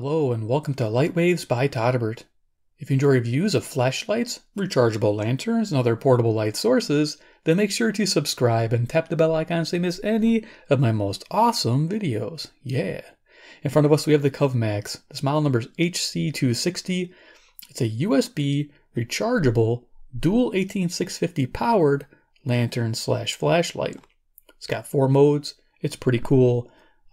Hello and welcome to Lightwaves by Todderbert. If you enjoy reviews of flashlights, rechargeable lanterns, and other portable light sources, then make sure to subscribe and tap the bell icon so you miss any of my most awesome videos. Yeah! In front of us we have the Covmax. This model number is HC-260. It's a USB rechargeable dual 18650 powered lantern / flashlight. It's got 4 modes. It's pretty cool.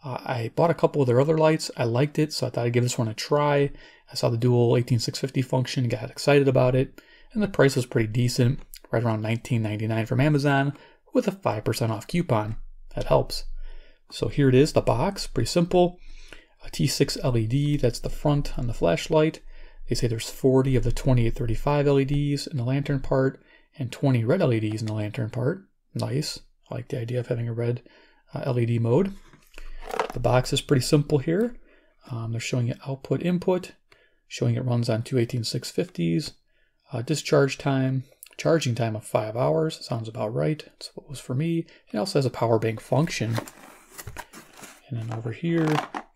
I bought a couple of their other lights. I liked it, so I thought I'd give this one a try. I saw the dual 18650 function, got excited about it, and the price was pretty decent, right around $19.99 from Amazon with a 5% off coupon. That helps. So here it is, the box, pretty simple. A T6 LED, that's the front on the flashlight. They say there's 40 of the 2835 LEDs in the lantern part and 20 red LEDs in the lantern part. Nice. I like the idea of having a red LED mode. The box is pretty simple here. They're showing it output input, showing it runs on two 18650s, discharge time, charging time of 5 hours. Sounds about right. That's what was for me. It also has a power bank function. And then over here,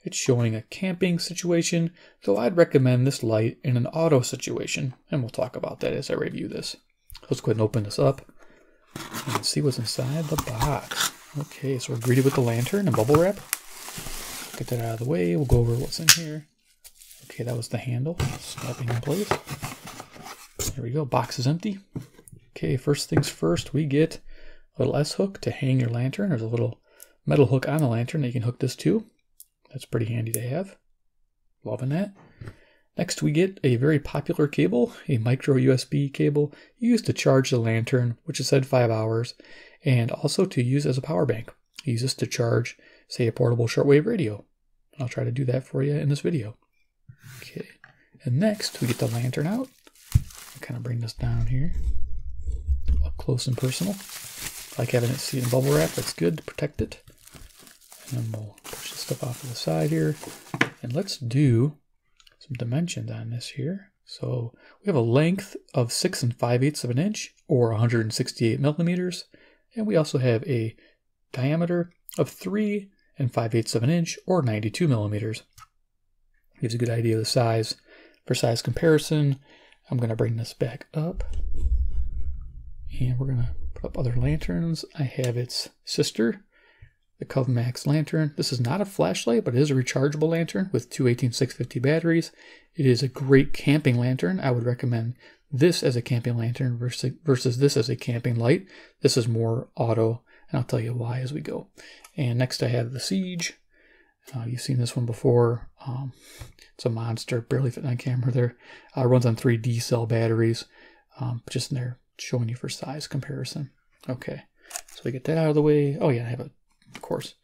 it's showing a camping situation, though I'd recommend this light in an auto situation. And we'll talk about that as I review this. Let's go ahead and open this up and see what's inside the box. Okay, so we're greeted with the lantern and bubble wrap. Get that out of the way. We'll go over what's in here. Okay, that was the handle. Snapping in place. There we go. Box is empty. Okay, first things first, we get a little S-hook to hang your lantern. There's a little metal hook on the lantern that you can hook this to. That's pretty handy to have. Loving that. Next, we get a very popular cable, a micro USB cable used to charge the lantern, which is said 5 hours, and also to use as a power bank. Use this to charge, say, a portable shortwave radio. I'll try to do that for you in this video. Okay, and next we get the lantern out. I'll kind of bring this down here, up close and personal. I like having it sealed in bubble wrap. That's good to protect it. And then we'll push this stuff off to the side here. And let's do some dimensions on this here. So we have a length of 6 5/8 of an inch, or 168 millimeters. And we also have a diameter of 3 5/8 of an inch, or 92 millimeters. Gives a good idea of the size. For size comparison, I'm going to bring this back up. And we're going to put up other lanterns. I have its sister, the Covmax lantern. This is not a flashlight, but it is a rechargeable lantern with two 18650 batteries. It is a great camping lantern. I would recommend this as a camping lantern versus this as a camping light. This is more auto, and I'll tell you why as we go. And next I have the Siege. You've seen this one before. It's a monster, barely fitting on camera there. Runs on 3 D-cell batteries, just in there showing you for size comparison. Okay, so we get that out of the way. Oh yeah, I have a, of course,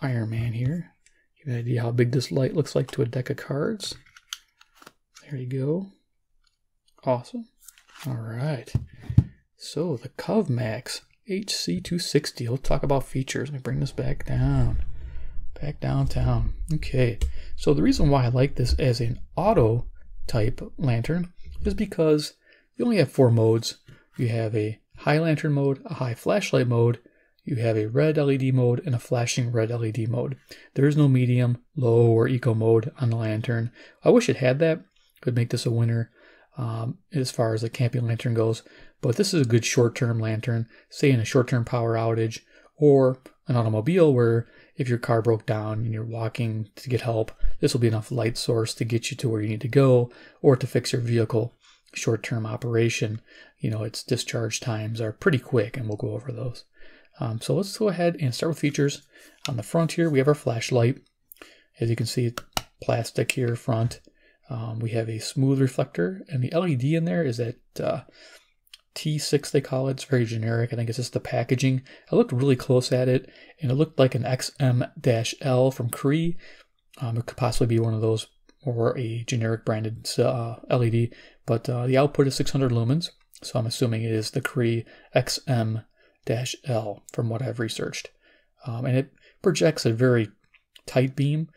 Iron Man here. Give you an idea how big this light looks like to a deck of cards. There you go. Awesome. All right. So the Covmax HC-260. We'll talk about features. Let me bring this back down. Back downtown. Okay. So the reason why I like this as an auto type lantern is because you only have 4 modes. You have a high lantern mode, a high flashlight mode, you have a red LED mode, and a flashing red LED mode. There is no medium, low, or eco mode on the lantern. I wish it had that. Could make this a winner. As far as the camping lantern goes, but this is a good short-term lantern, say in a short-term power outage or an automobile where if your car broke down and you're walking to get help, this will be enough light source to get you to where you need to go or to fix your vehicle. Short-term operation, you know, its discharge times are pretty quick, and we'll go over those. So let's go ahead and start with features. On the front here, we have our flashlight. As you can see, plastic here front. We have a smooth reflector, and the LED in there is that T6, they call it. It's very generic. I think it's just the packaging. I looked really close at it, and it looked like an XM-L from Cree. It could possibly be one of those or a generic branded LED, but the output is 600 lumens, so I'm assuming it is the Cree XM-L from what I've researched. And it projects a very tight beam.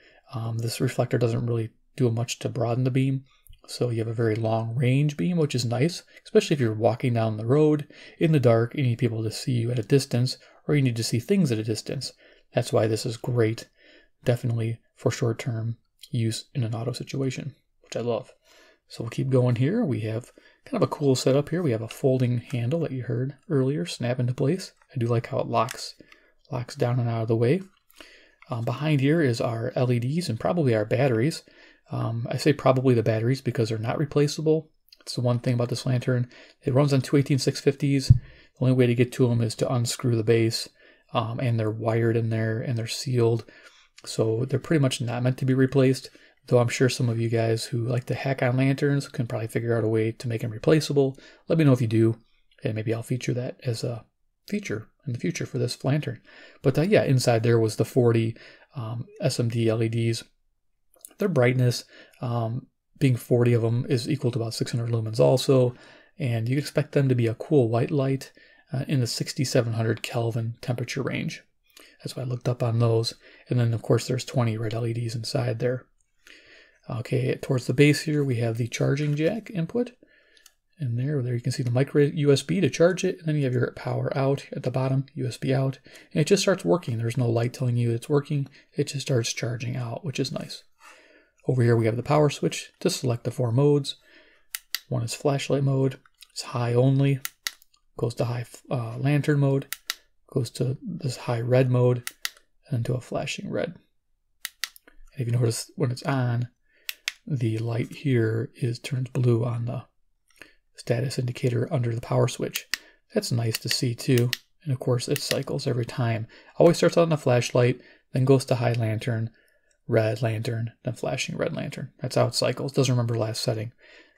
This reflector doesn't really do much to broaden the beam, so you have a very long range beam, which is nice, especially if you're walking down the road in the dark. You need people to see you at a distance, or you need to see things at a distance. That's why this is great, definitely for short-term use in an auto situation, which I love. So we'll keep going here. We have kind of a cool setup here. We have a folding handle that you heard earlier snap into place. I do like how it locks down and out of the way. Behind here is our LEDs and probably our batteries. I say probably the batteries because they're not replaceable. It's the one thing about this lantern. It runs on 218/650s. The only way to get to them is to unscrew the base, and they're wired in there and they're sealed. So they're pretty much not meant to be replaced, though I'm sure some of you guys who like to hack on lanterns can probably figure out a way to make them replaceable. Let me know if you do, and maybe I'll feature that as a feature in the future for this lantern. But yeah, inside there was the 40 SMD LEDs. Their brightness, being 40 of them, is equal to about 600 lumens also, and you expect them to be a cool white light in the 6700 Kelvin temperature range. That's why I looked up on those. And then, of course, there's 20 red LEDs inside there. Okay, towards the base here, we have the charging jack input. And there you can see the micro USB to charge it. And then you have your power out at the bottom, USB out. And it just starts working. There's no light telling you it's working. It just starts charging out, which is nice. Over here, we have the power switch to select the four modes. One is flashlight mode. It's high only. Goes to high lantern mode. Goes to this high red mode and to a flashing red. And if you notice when it's on, the light here is turns blue on the status indicator under the power switch. That's nice to see too. And of course it cycles every time. Always starts out on the flashlight, then goes to high lantern, red lantern, then flashing red lantern. That's how it cycles. Doesn't remember last setting.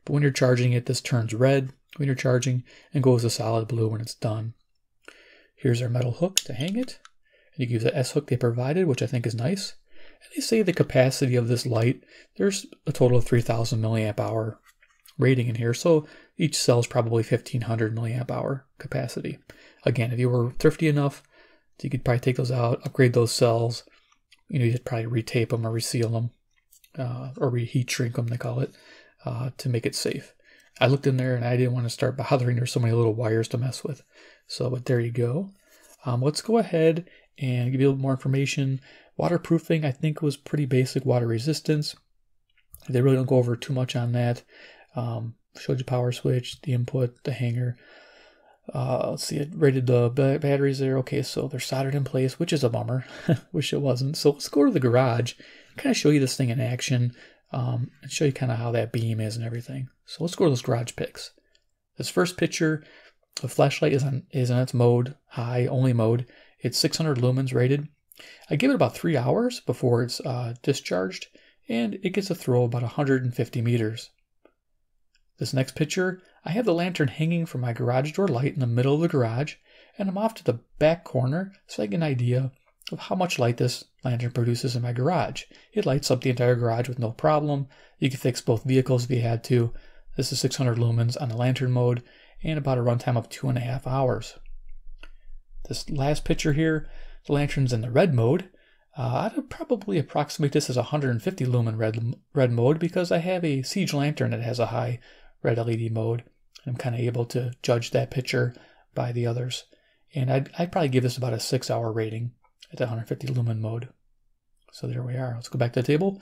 But when you're charging it, this turns red when you're charging and goes to solid blue when it's done. Here's our metal hook to hang it. And you can use the S-hook they provided, which I think is nice. And they say the capacity of this light, there's a total of 3,000 milliamp hour rating in here. So each cell is probably 1,500 milliamp hour capacity. Again, if you were thrifty enough, you could probably take those out, upgrade those cells. You know, you'd probably retape them or reseal them, or reheat shrink them, they call it, to make it safe. I looked in there and I didn't want to start bothering. There's so many little wires to mess with. So, but there you go. Let's go ahead and give you a little more information. Waterproofing, I think, was pretty basic water resistance. They really don't go over too much on that. Showed you power switch, the input, the hanger. Let's see, it rated the batteries there. Okay, so they're soldered in place, which is a bummer. Wish it wasn't. So let's go to the garage, kind of show you this thing in action, and show you kind of how that beam is and everything. So let's go to those garage pics. This first picture, the flashlight is in its mode, high only mode. It's 600 lumens rated. I give it about 3 hours before it's discharged, and it gets a throw about 150 meters. This next picture, I have the lantern hanging from my garage door light in the middle of the garage, and I'm off to the back corner so I get an idea of how much light this lantern produces in my garage. It lights up the entire garage with no problem. You can fix both vehicles if you had to. This is 600 lumens on the lantern mode and about a runtime of 2.5 hours. This last picture here, the lantern's in the red mode. I'd probably approximate this as 150 lumen red mode because I have a siege lantern that has a high red LED mode. I'm kind of able to judge that picture by the others. And I'd probably give this about a 6-hour rating at the 150 lumen mode. So there we are. Let's go back to the table.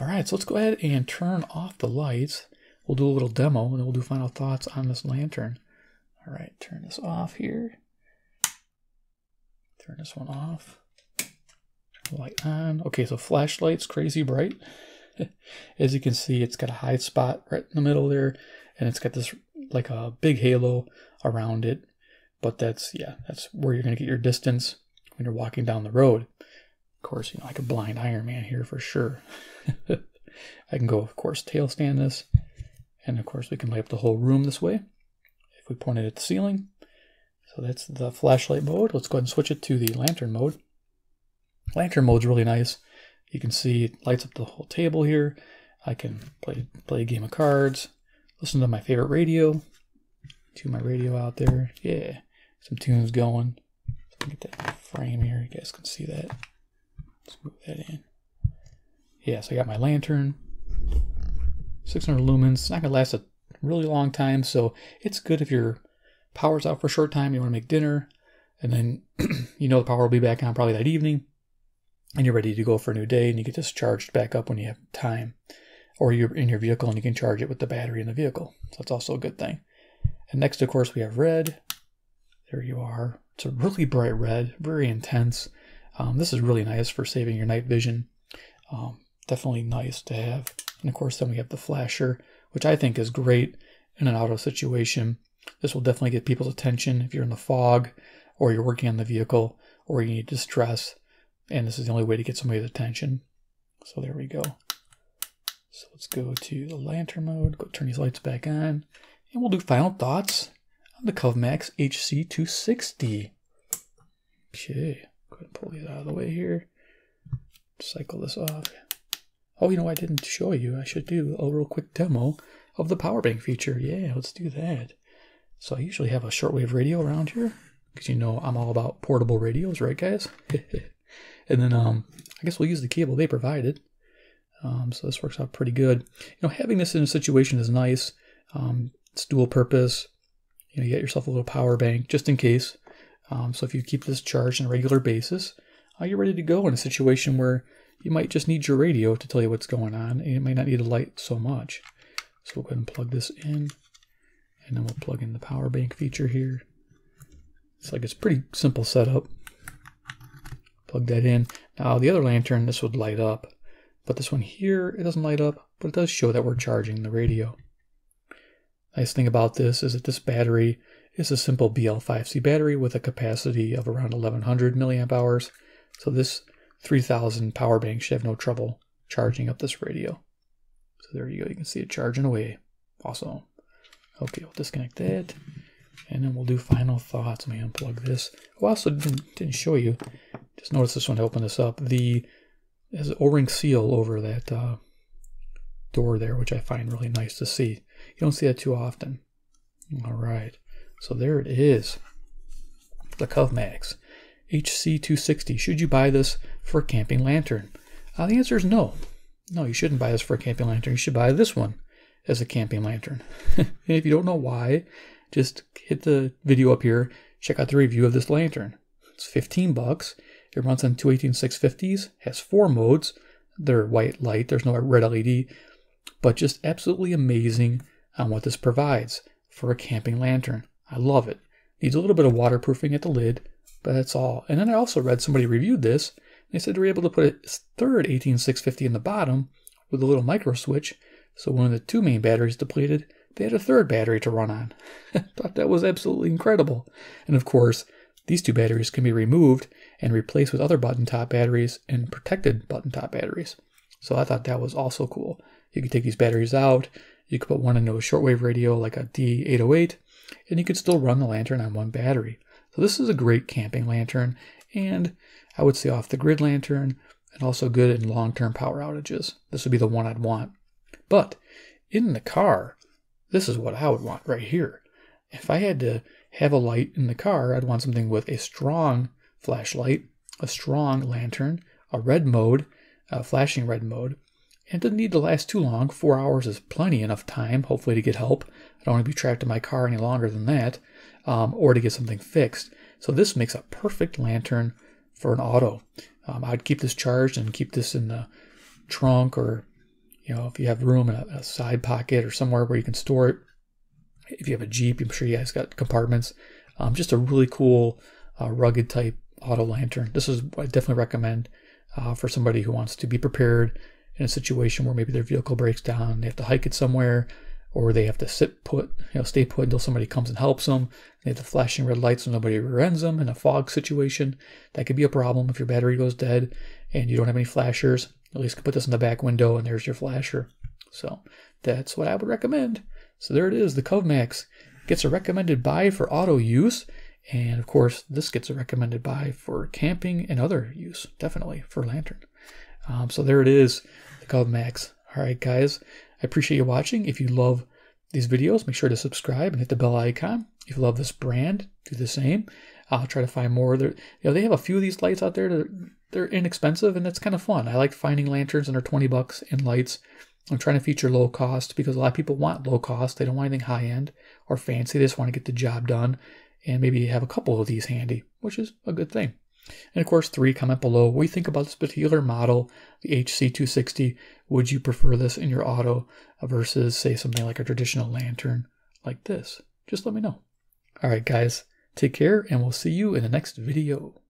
All right, so let's go ahead and turn off the lights. We'll do a little demo and then we'll do final thoughts on this lantern. All right, turn this off here. Turn this one off. Light on. Okay, so flashlight's crazy bright. As you can see, it's got a high spot right in the middle there, and it's got this like a big halo around it. But that's, yeah, that's where you're going to get your distance when you're walking down the road. Of course, you know, I could blind Iron Man here for sure. I can go, of course, tail stand this. And of course, we can light up the whole room this way if we point it at the ceiling. So that's the flashlight mode. Let's go ahead and switch it to the lantern mode. Lantern mode's really nice. You can see it lights up the whole table here. I can play a game of cards, listen to my favorite radio. Tune my radio out there. Yeah, some tunes going. So get that frame here. You guys can see that. Let's move that in. Yeah, so I got my lantern. 600 lumens. It's not going to last a really long time, so it's good if your power's out for a short time. You want to make dinner, and then you know the power will be back on probably that evening. and you're ready to go for a new day, and you get this charged back up when you have time, or you're in your vehicle and you can charge it with the battery in the vehicle. So that's also a good thing. And next, of course, we have red. There you are. It's a really bright red, very intense. This is really nice for saving your night vision. Definitely nice to have. And of course, then we have the flasher, which I think is great in an auto situation. This will definitely get people's attention if you're in the fog, or you're working on the vehicle, or you need distress, and this is the only way to get somebody's attention. So there we go. So let's go to the lantern mode, go turn these lights back on, and we'll do final thoughts on the Covmax HC-260. Okay, go ahead and pull these out of the way here. Cycle this off. Oh, you know, I didn't show you. I should do a real quick demo of the power bank feature. Yeah, let's do that. So I usually have a shortwave radio around here, because you know I'm all about portable radios, right guys? And then I guess we'll use the cable they provided. So this works out pretty good. You know, having this in a situation is nice. It's dual purpose. You know, you get yourself a little power bank just in case. So if you keep this charged on a regular basis, you're ready to go in a situation where you might just need your radio to tell you what's going on, and you might not need a light so much. So we'll go ahead and plug this in, and then we'll plug in the power bank feature here. It's like, it's pretty simple setup. Plug that in. Now the other lantern, this would light up, but this one here, it doesn't light up, but it does show that we're charging the radio. Nice thing about this is that this battery is a simple BL5C battery with a capacity of around 1100 milliamp hours. So this 3000 power bank should have no trouble charging up this radio. So there you go, you can see it charging away. Awesome. Okay, we'll disconnect that, and then we'll do final thoughts. Let me unplug this. Oh, I also didn't show you. Just notice this one to open this up. There's an O-ring seal over that door there, which I find really nice to see. You don't see that too often. All right, so there it is. The Covmax HC-260. Should you buy this for a camping lantern? The answer is no. No, you shouldn't buy this for a camping lantern. You should buy this one as a camping lantern. And if you don't know why, just hit the video up here, check out the review of this lantern. It's 15 bucks. It runs on 2 18650s, has 4 modes. They're white light, there's no red LED, but just absolutely amazing on what this provides for a camping lantern. I love it. Needs a little bit of waterproofing at the lid, but that's all. And then I also read somebody reviewed this, and they said they were able to put a third 18650 in the bottom with a little micro switch, so when the 2 main batteries depleted, they had a third battery to run on. I thought that was absolutely incredible. And of course, these 2 batteries can be removed and replaced with other button top batteries and protected button top batteries. So I thought that was also cool. You could take these batteries out, you could put one into a shortwave radio like a D808, and you could still run the lantern on 1 battery. So this is a great camping lantern, and I would say off the grid lantern, and also good in long-term power outages. This would be the one I'd want. But in the car, this is what I would want right here. If I had to have a light in the car, I'd want something with a strong flashlight, a strong lantern, a red mode, a flashing red mode. And it doesn't need to last too long. 4 hours is plenty enough time, hopefully, to get help. I don't want to be trapped in my car any longer than that, or to get something fixed. So this makes a perfect lantern for an auto. I'd keep this charged and keep this in the trunk, or you know, if you have room in a side pocket or somewhere where you can store it. If you have a Jeep, I'm sure you guys got compartments. Just a really cool, rugged type auto lantern. This is what I definitely recommend for somebody who wants to be prepared in a situation where maybe their vehicle breaks down, they have to hike it somewhere, or they have to sit put, you know, stay put until somebody comes and helps them. They have the flashing red lights so nobody rear ends them in a fog situation. That could be a problem if your battery goes dead and you don't have any flashers. At least you can put this in the back window and there's your flasher. So that's what I would recommend. So there it is. The Covmax gets a recommended buy for auto use. And of course, this gets a recommended buy for camping and other use, definitely for lantern. So there it is, the Covmax. All right, guys, I appreciate you watching. If you love these videos, make sure to subscribe and hit the bell icon. If you love this brand, do the same. I'll try to find more. You know, they have a few of these lights out there. They're inexpensive, and that's kind of fun. I like finding lanterns under 20 bucks and lights. I'm trying to feature low cost because a lot of people want low cost. They don't want anything high end or fancy. They just want to get the job done and maybe have a couple of these handy, which is a good thing. And of course, three, comment below what you think about this particular model, the HC-260. Would you prefer this in your auto versus, say, something like a traditional lantern like this? Just let me know. All right, guys, take care, and we'll see you in the next video.